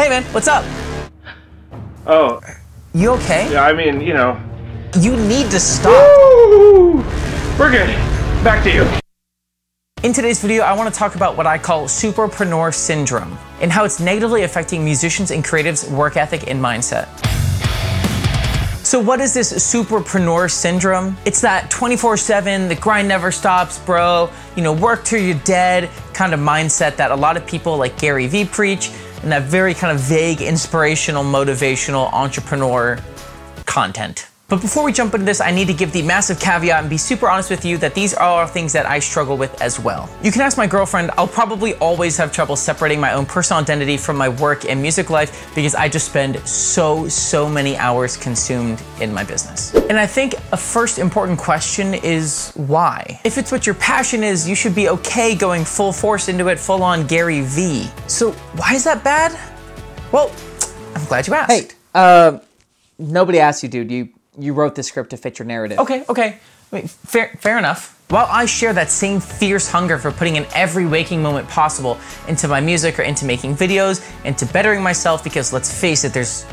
Hey man, what's up? Oh. You okay? Yeah, I mean, you know. You need to stop. Woo! We're good. Back to you. In today's video, I want to talk about what I call superpreneur syndrome and how it's negatively affecting musicians and creatives' work ethic and mindset. So what is this superpreneur syndrome? It's that 24/7, the grind never stops, bro, you know, work till you're dead kind of mindset that a lot of people like Gary Vee preach, and that very kind of vague, inspirational, motivational entrepreneur content. But before we jump into this, I need to give the massive caveat and be super honest with you that these are things that I struggle with as well. You can ask my girlfriend, I'll probably always have trouble separating my own personal identity from my work and music life because I just spend so many hours consumed in my business. And I think a first important question is why? If it's what your passion is, you should be okay going full force into it, full on Gary Vee. So why is that bad? Well, I'm glad you asked. Hey, nobody asked you, dude. You wrote this script to fit your narrative. Okay. I mean, fair enough. While I share that same fierce hunger for putting in every waking moment possible into my music or into making videos, into bettering myself, because let's face it, there's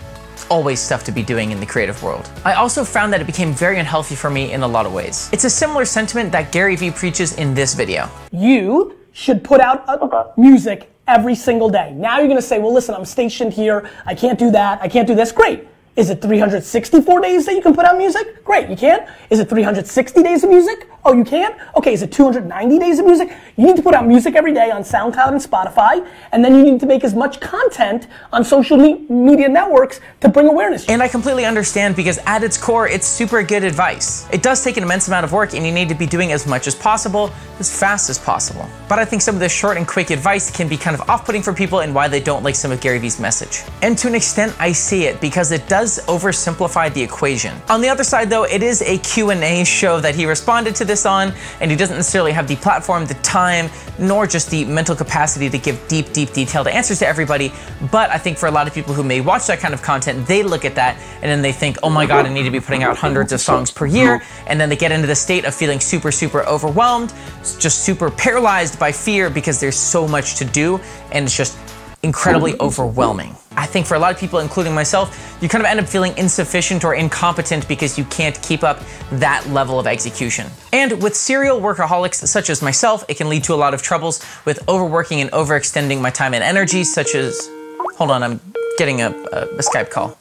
always stuff to be doing in the creative world. I also found that it became very unhealthy for me in a lot of ways. It's a similar sentiment that Gary Vee preaches in this video. You should put out music every single day. Now you're gonna say, well, listen, I'm stationed here. I can't do that. I can't do this. Great. Is it 364 days that you can put out music? Great, you can. Is it 360 days of music? Oh, you can? Okay, is it 290 days of music? You need to put out music every day on SoundCloud and Spotify, and then you need to make as much content on social media networks to bring awareness. And I completely understand because at its core, it's super good advice. It does take an immense amount of work and you need to be doing as much as possible, as fast as possible. But I think some of this short and quick advice can be kind of off-putting for people and why they don't like some of Gary Vee's message. And to an extent, I see it because it does oversimplified the equation. On the other side though, it is a Q&A show that he responded to this on, and he doesn't necessarily have the platform, the time, nor just the mental capacity to give deep detailed answers to everybody. But I think for a lot of people who may watch that kind of content, they look at that and then they think, oh my God, I need to be putting out hundreds of songs per year. And then they get into the state of feeling super overwhelmed, just super paralyzed by fear because there's so much to do and it's just incredibly overwhelming. I think for a lot of people, including myself, you kind of end up feeling insufficient or incompetent because you can't keep up that level of execution. And with serial workaholics such as myself, it can lead to a lot of troubles with overworking and overextending my time and energy, such as, hold on, I'm getting a Skype call.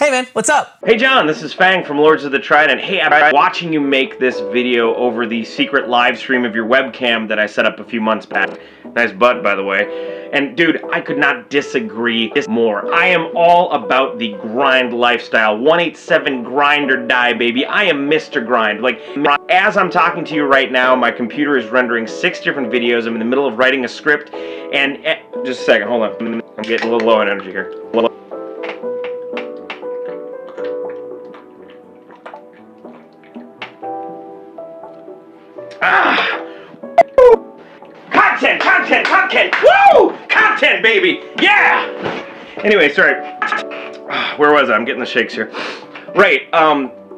Hey man, what's up? Hey John, this is Fang from Lords of the Trident. Hey, I've been watching you make this video over the secret live stream of your webcam that I set up a few months back. Nice butt, by the way. And dude, I could not disagree more. I am all about the grind lifestyle. 187 grind or die, baby. I am Mr. Grind. Like, as I'm talking to you right now, my computer is rendering 6 different videos. I'm in the middle of writing a script, and just a second, hold on. I'm getting a little low on energy here. Content! Woo! Content, baby! Yeah! Anyway, sorry. Where was I? I'm getting the shakes here. Right,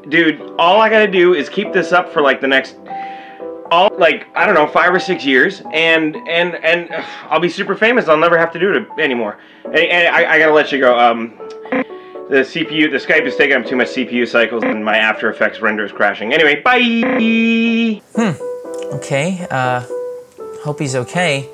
dude, all I gotta do is keep this up for like the next, I don't know, 5 or 6 years, and I'll be super famous. I'll never have to do it anymore. And I gotta let you go. The CPU, the Skype is taking up too much CPU cycles, and my After Effects render is crashing. Anyway, bye! Okay, hope he's okay.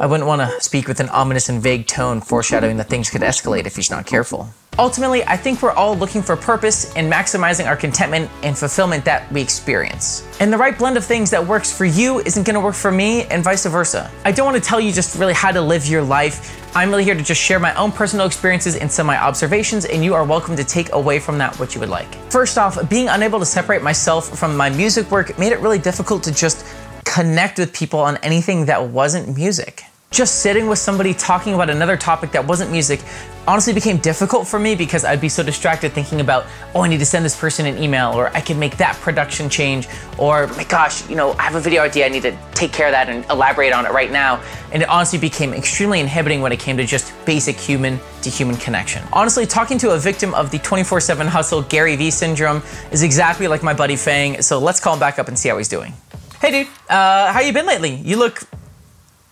I wouldn't want to speak with an ominous and vague tone, foreshadowing that things could escalate if he's not careful. Ultimately, I think we're all looking for purpose and maximizing our contentment and fulfillment that we experience. And the right blend of things that works for you isn't going to work for me and vice versa. I don't want to tell you just really how to live your life. I'm really here to just share my own personal experiences and some of my observations, and you are welcome to take away from that what you would like. First off, being unable to separate myself from my music work made it really difficult to just connect with people on anything that wasn't music. Just sitting with somebody talking about another topic that wasn't music honestly became difficult for me because I'd be so distracted thinking about, oh, I need to send this person an email, or I could make that production change, or my gosh, you know, I have a video idea, I need to take care of that and elaborate on it right now. And it honestly became extremely inhibiting when it came to just basic human to human connection. Honestly, talking to a victim of the 24/7 hustle Gary Vee syndrome is exactly like my buddy Fang, so let's call him back up and see how he's doing. Hey dude, how you been lately? You look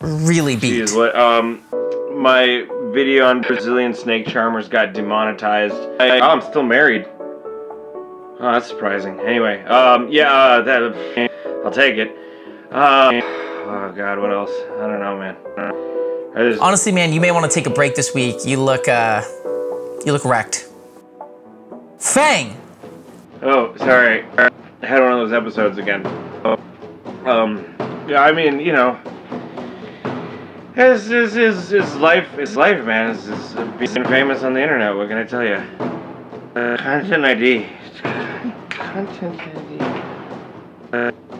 really beat. Jeez, what, my video on Brazilian snake charmers got demonetized. I'm still married. Oh, that's surprising. Anyway, yeah, that, I'll take it. Oh God, what else? I don't know, man. Honestly, man, you may want to take a break this week. You look wrecked. Fang! Oh, sorry. I had one of those episodes again. Yeah, I mean, you know, it's life, man. It's being famous on the internet. What can I tell you? Content ID. Content ID.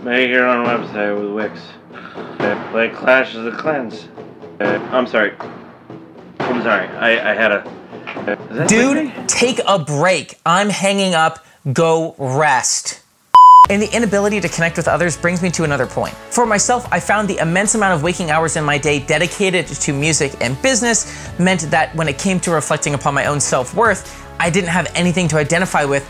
Make your own website with Wix. Like Clash of the Clans. I'm sorry. I'm sorry. I had a... Dude, take a break. I'm hanging up. Go rest. And the inability to connect with others brings me to another point. For myself, I found the immense amount of waking hours in my day dedicated to music and business meant that when it came to reflecting upon my own self-worth, I didn't have anything to identify with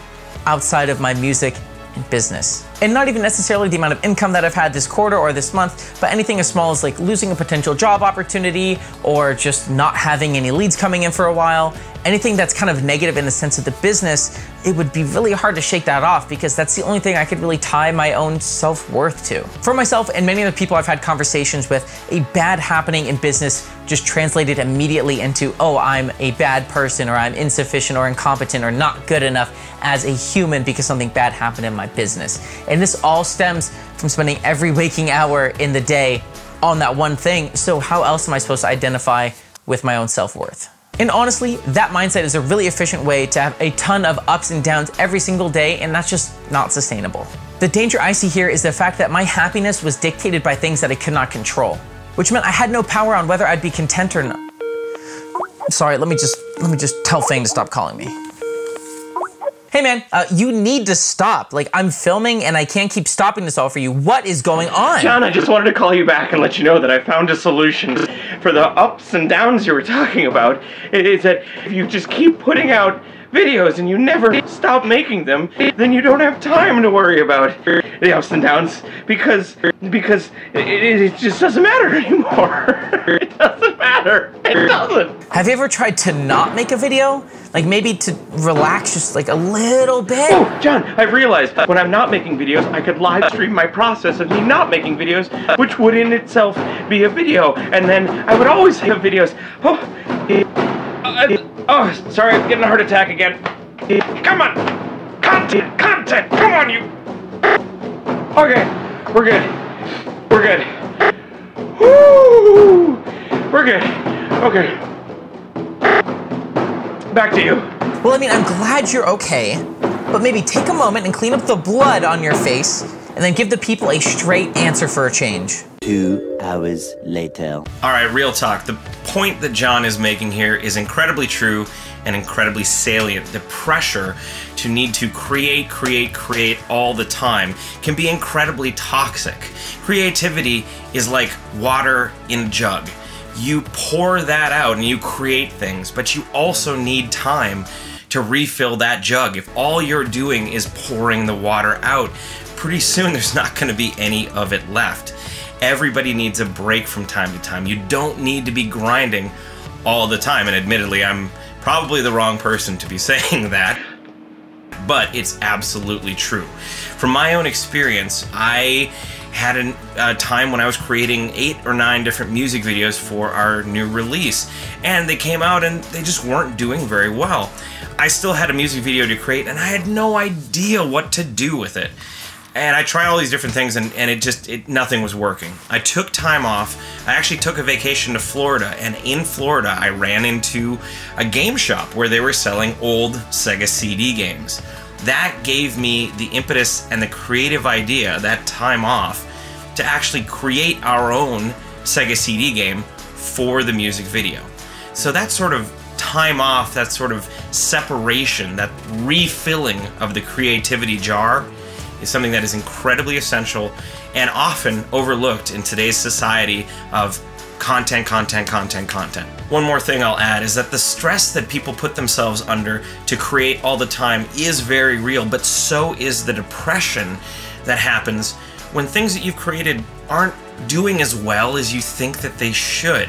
outside of my music and business. And not even necessarily the amount of income that I've had this quarter or this month, but anything as small as like losing a potential job opportunity or just not having any leads coming in for a while. Anything that's kind of negative in the sense of the business, it would be really hard to shake that off because that's the only thing I could really tie my own self-worth to. For myself and many of the people I've had conversations with, a bad happening in business just translated immediately into, oh, I'm a bad person or I'm insufficient or incompetent or not good enough as a human because something bad happened in my business. And this all stems from spending every waking hour in the day on that one thing. So how else am I supposed to identify with my own self-worth? And honestly, that mindset is a really efficient way to have a ton of ups and downs every single day, and that's just not sustainable. The danger I see here is the fact that my happiness was dictated by things that I could not control, which meant I had no power on whether I'd be content or not. Sorry, let me just tell Fang to stop calling me. Hey man, you need to stop. Like, I'm filming and I can't keep stopping this all for you. What is going on? John, I just wanted to call you back and let you know that I found a solution for the ups and downs you were talking about. It is that if you just keep putting out videos and you never stop making them, then you don't have time to worry about the ups and downs because it just doesn't matter anymore. It doesn't matter. It doesn't. Have you ever tried to not make a video? Like maybe to relax just like a little bit? Oh, John, I realized that when I'm not making videos, I could live stream my process of me not making videos, which would in itself be a video. And then I would always have videos. Oh, oh sorry, I'm getting a heart attack again. Come on, content, content, come on you. Okay, we're good. We're good. Woo! We're good. Okay. Back to you. Well, I mean, I'm glad you're okay, but maybe take a moment and clean up the blood on your face and then give the people a straight answer for a change. 2 hours later. All right, real talk. The point that John is making here is incredibly true and incredibly salient. The pressure to need to create, create, create all the time can be incredibly toxic. Creativity is like water in a jug. You pour that out and you create things, but you also need time to refill that jug. If all you're doing is pouring the water out, pretty soon there's not going to be any of it left. Everybody needs a break from time to time. You don't need to be grinding all the time, and admittedly, I'm probably the wrong person to be saying that, but it's absolutely true. From my own experience, I had a time when I was creating 8 or 9 different music videos for our new release, and they came out and they just weren't doing very well. I still had a music video to create and I had no idea what to do with it. And I tried all these different things and nothing was working. I took time off. I actually took a vacation to Florida, and in Florida I ran into a game shop where they were selling old Sega CD games. That gave me the impetus and the creative idea, that time off, to actually create our own Sega CD game for the music video. So that sort of time off, that sort of separation, that refilling of the creativity jar is something that is incredibly essential and often overlooked in today's society of content, content, content, content. One more thing I'll add is that the stress that people put themselves under to create all the time is very real, but so is the depression that happens when things that you've created aren't doing as well as you think that they should.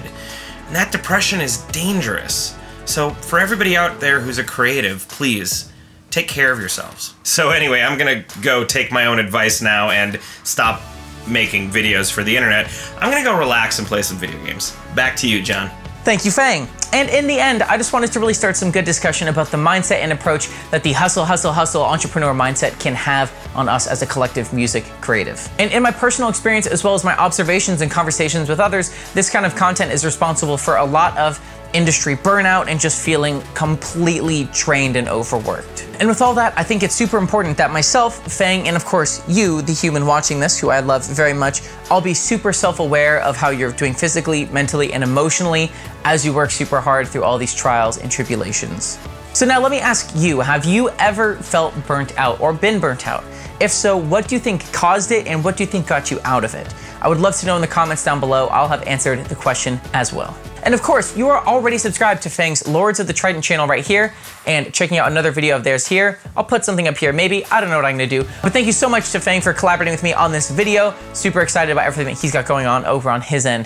And that depression is dangerous. So for everybody out there who's a creative, please take care of yourselves. So anyway, I'm gonna go take my own advice now and stop making videos for the internet. I'm gonna go relax and play some video games. Back to you, John. Thank you, Fang. And in the end, I just wanted to really start some good discussion about the mindset and approach that the hustle, hustle, hustle entrepreneur mindset can have on us as a collective music creative. And in my personal experience, as well as my observations and conversations with others, this kind of content is responsible for a lot of industry burnout and just feeling completely drained and overworked. And with all that, I think it's super important that myself, Fang, and of course you, the human watching this, who I love very much, all be super self-aware of how you're doing physically, mentally, and emotionally as you work super hard through all these trials and tribulations. So now let me ask you, have you ever felt burnt out or been burnt out? If so, what do you think caused it and what do you think got you out of it? I would love to know in the comments down below. I'll have answered the question as well. And of course, you are already subscribed to Fang's Lords of the Trident channel right here and checking out another video of theirs here. I'll put something up here maybe. I don't know what I'm gonna do. But thank you so much to Fang for collaborating with me on this video. Super excited about everything that he's got going on over on his end.